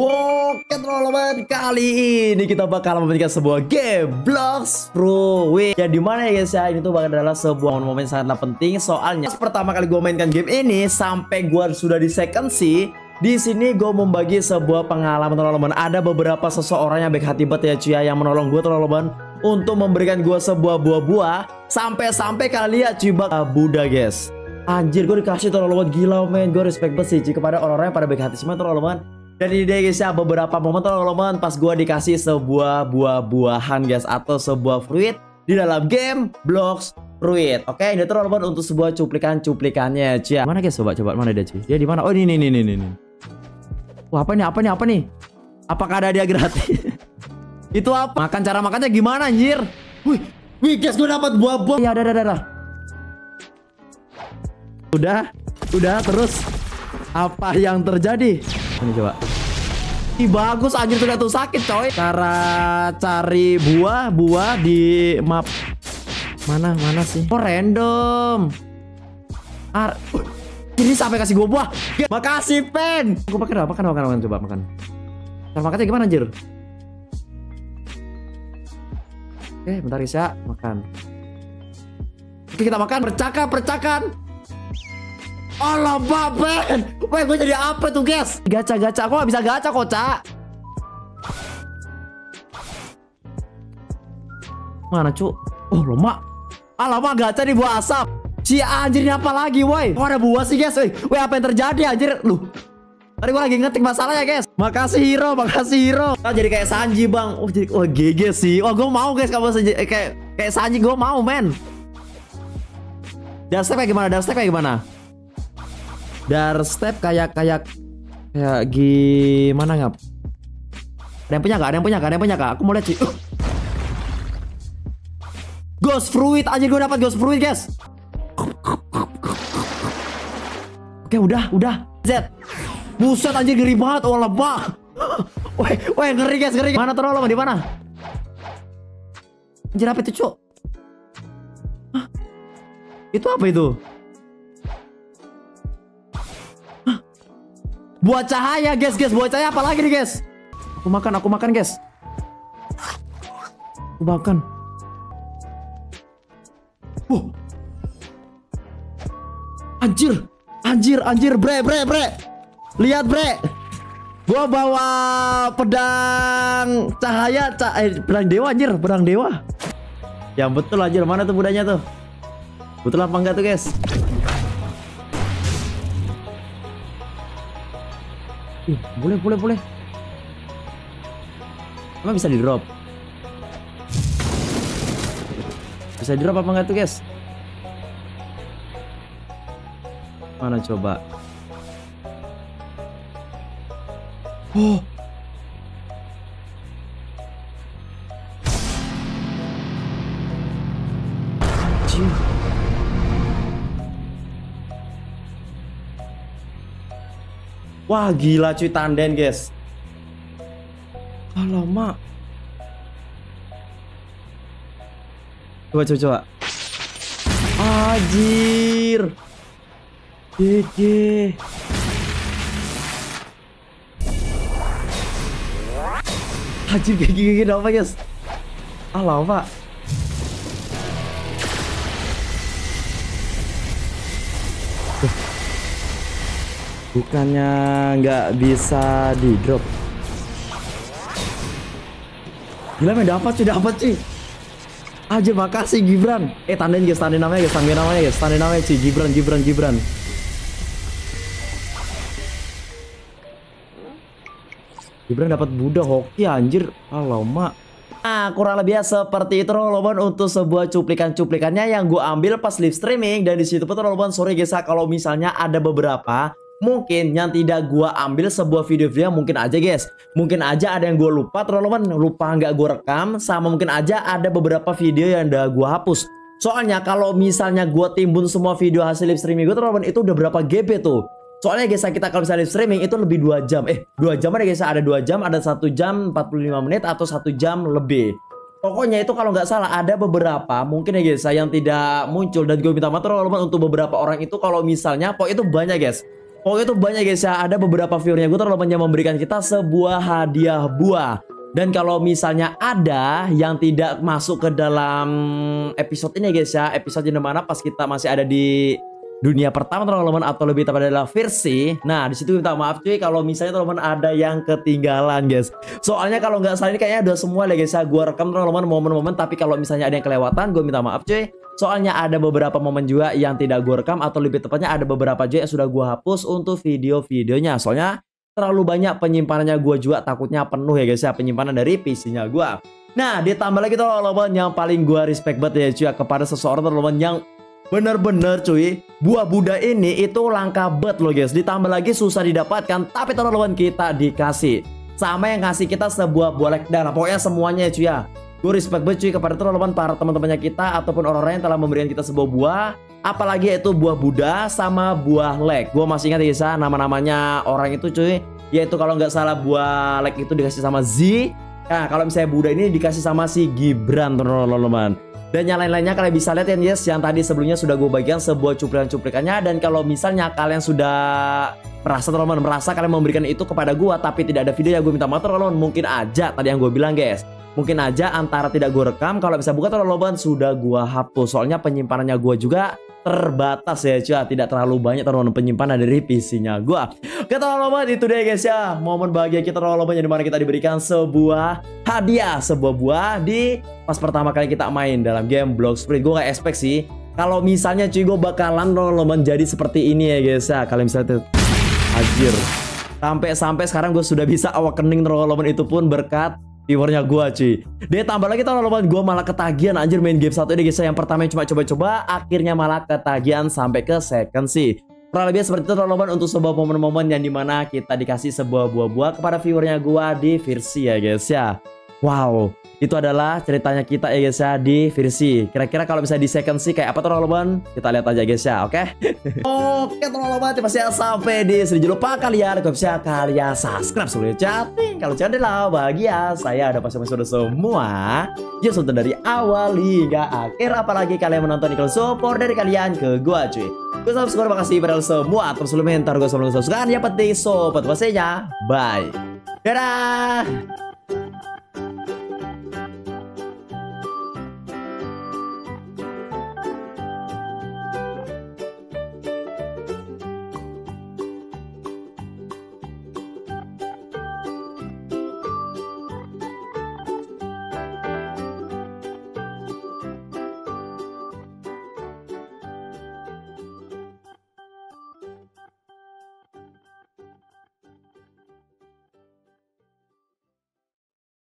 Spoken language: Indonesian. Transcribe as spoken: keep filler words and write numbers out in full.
Oke teman-teman, kali ini kita bakal memberikan sebuah game Blocks Fruit. Ya dimana ya guys ya, ini tuh bakal adalah sebuah momen sangatlah penting. Soalnya pertama kali gue mainkan game ini sampai gue sudah di second sih. Di sini gue membagi sebuah pengalaman teman-teman. Ada beberapa seseorang yang baik hati banget ya cuy ya, yang menolong gue teman-teman untuk memberikan gue sebuah buah-buah. Sampai-sampai kalian lihat cuy bakal Buddha guys. Anjir gue dikasih teman-teman, gila men. Gue respect banget sih cuy kepada orang-orang yang pada baik hati semua teman-teman. Dan ini deh guys ya, beberapa momen teman-teman pas gue dikasih sebuah buah-buahan guys, atau sebuah fruit di dalam game Blocks Fruit. Oke, ini teman-teman untuk sebuah cuplikan-cuplikannya cuy. Mana guys, coba coba mana dia cuy? Dia di mana? Oh, ini ini ini ini. Wah, apa nih? Apa nih? Apa nih? Apakah ada dia gratis? Itu apa? Makan, cara makannya gimana anjir? Wih, wih guys, gue dapat buah-buah. Ya, ada ada ada. Udah, udah terus apa yang terjadi? Ini coba. Ih bagus anjir, tuh tuh sakit coy. Cara cari buah-buah di map. Mana mana sih? Oh random. Ar uh, ini sampai kasih gua buah. Makasih pen. Gua pakai apa? Makan makan makan coba makan. Cara makannya gimana anjir? Oke, bentar guys ya, makan. Oke, kita makan, percakan-percakan. Allah baben. Weh, gue jadi apa tuh guys? Gacha-gacha, aku gak bisa gacha kok Cak. Mana cu? Oh lemak. Ah lemak gacha di buah asap. Si anjir ini apa lagi woi? Kok ada buah sih guys? Weh apa yang terjadi anjir? Loh, tadi gue lagi ngetik masalahnya guys. Makasih hero, makasih hero. Nah, jadi kayak Sanji bang. Oh jadi, oh G G sih. Oh gue mau guys kamu se kayak kayak Sanji, gue mau men. Dark step kayak gimana? Dark step kayak gimana? Dar step kayak kayak kayak gimana ngap? Ada yang punya gak? Ada yang punya gak? Ada yang punya gak? Aku mau lihat sih. Uh. Ghost Fruit aja, gue dapat Ghost Fruit guys. Oke udah udah. Z. Buset anjir ngeri banget, oh lebah. Woi woi ngeri guys ngeri. Mana terlalu lama di mana? Anjir apa itu cuk? Hah? Itu apa itu? Buat cahaya guys, guys, buat cahaya apa lagi nih guys? Aku makan, aku makan guys. Aku makan. Wow. Anjir, anjir, anjir, bre, bre, bre. Lihat bre, gua bawa pedang cahaya, ca eh, pedang dewa anjir, pedang dewa. Yang betul anjir, mana tuh budanya tuh? Betul apa enggak tuh guys? Ih, boleh, boleh, boleh. Emang bisa di-drop? Bisa di-drop apa enggak tuh, guys? Mana coba? Oh. Cium. Wah gila cuy, tanden guys. Alamak. Coba coba coba. Anjir. G G. Anjir gigi-gigi apa guys? Alamak. Bukannya nggak bisa di drop? Gila men, dapat sih, dapat sih. Aja makasih Gibran. Eh tandain guys, tandain namanya guys, tandain namanya guys, tandain namanya sih Gibran, Gibran, Gibran. Gibran dapat Buddha hoki anjir, alamak. Nah, kurang lebih seperti itu teman-teman untuk sebuah cuplikan-cuplikannya yang gue ambil pas live streaming. Dan disitu pun teman-teman, sorry guys kalau misalnya ada beberapa mungkin yang tidak gua ambil sebuah video-video, mungkin aja guys. Mungkin aja ada yang gua lupa, teman-teman, lupa nggak gua rekam. Sama mungkin aja ada beberapa video yang udah gua hapus. Soalnya kalau misalnya gua timbun semua video hasil live streaming gua, teman-teman, itu udah berapa G B tuh. Soalnya guys, kita kalau bisa live streaming itu lebih dua jam. Eh, dua jam ada guys, ada dua jam, ada satu jam empat puluh lima menit atau satu jam lebih. Pokoknya itu kalau nggak salah ada beberapa mungkin ya guys yang tidak muncul, dan gue minta maaf teman-teman untuk beberapa orang itu kalau misalnya po itu banyak guys. Pokoknya tuh banyak guys ya, ada beberapa viewernya gue terlalu banyak memberikan kita sebuah hadiah buah. Dan kalau misalnya ada yang tidak masuk ke dalam episode ini guys ya, episode yang dimana pas kita masih ada di dunia pertama teman-teman, atau lebih tepatnya adalah versi. Nah disitu minta maaf cuy kalau misalnya teman-teman ada yang ketinggalan guys. Soalnya kalau nggak salah ini kayaknya udah semua deh guys ya gue rekam teman-teman momen-momen. Tapi kalau misalnya ada yang kelewatan gue minta maaf cuy. Soalnya ada beberapa momen juga yang tidak gue rekam, atau lebih tepatnya ada beberapa juga yang sudah gue hapus untuk video-videonya. Soalnya terlalu banyak penyimpanannya gue juga, takutnya penuh ya guys ya penyimpanan dari P C-nya gue. Nah ditambah lagi teman-teman yang paling gue respect banget ya cuy ya, kepada seseorang teman-teman yang bener-bener cuy, buah Buddha ini itu langka bet loh guys. Ditambah lagi susah didapatkan, tapi teman-teman kita dikasih sama yang ngasih kita sebuah boleh. Dan pokoknya semuanya ya cuy ya, gue respect banget cuy kepada teman-teman, para teman-temannya kita ataupun orang-orang yang telah memberikan kita sebuah buah. Apalagi itu buah Buddha sama buah leg. Gue masih ingat guys ya nama-namanya orang itu cuy, yaitu kalau nggak salah buah leg itu dikasih sama Z. Nah kalau misalnya Buddha ini dikasih sama si Gibran teman-teman. Dan yang lain-lainnya kalian bisa lihat ya guys, yang tadi sebelumnya sudah gue bagikan sebuah cuplikan-cuplikannya. Dan kalau misalnya kalian sudah merasa teman-teman, merasa kalian memberikan itu kepada gue tapi tidak ada video, ya gue minta maaf teman-teman. Mungkin aja tadi yang gue bilang guys, mungkin aja antara tidak gue rekam, kalau bisa buka teman-teman sudah gue hapus. Soalnya penyimpanannya gue juga terbatas ya cuy, tidak terlalu banyak teman-teman penyimpanan dari P C-nya gue. Oke teman-teman, itu deh guys ya momen bahagia kita teman-teman, yang dimana kita diberikan sebuah hadiah, sebuah buah di pas pertama kali kita main dalam game Blocks Fruit. Gue gak expect sih kalau misalnya cuy gue bakalan teman-teman jadi seperti ini ya guys ya. Kalian bisa lihat anjir, sampai-sampai sekarang gue sudah bisa awakening teman-teman, itu pun berkat viewernya gue cuy. Dia tambah lagi teman-teman, gue malah ketagihan anjir main game satu ini guys. Yang pertama yang cuma coba-coba, akhirnya malah ketagihan sampai ke second sih. Kurang lebih seperti itu teman-teman, untuk sebuah momen-momen yang dimana kita dikasih sebuah buah-buah kepada viewernya gue di versi ya guys ya. Wow, itu adalah ceritanya kita ya guys ya di versi. Kira-kira kalau misalnya di second sih kayak apa teman-teman, kita lihat aja guys ya. Oke Oke teman-teman, terima kasih sampai di sini. Jangan lupa kalian bisa kalian subscribe seluruh chat. Kalau channel bahagia, saya ada pas episode semua. Ya nonton dari awal hingga akhir. Apalagi kalian menonton, kalau support dari kalian ke gua cuy. Gue subscribe, makasih pada semua. Terus lu mentor gue sebelum subscribe. Yang penting sobat pastinya. Bye. Dadah.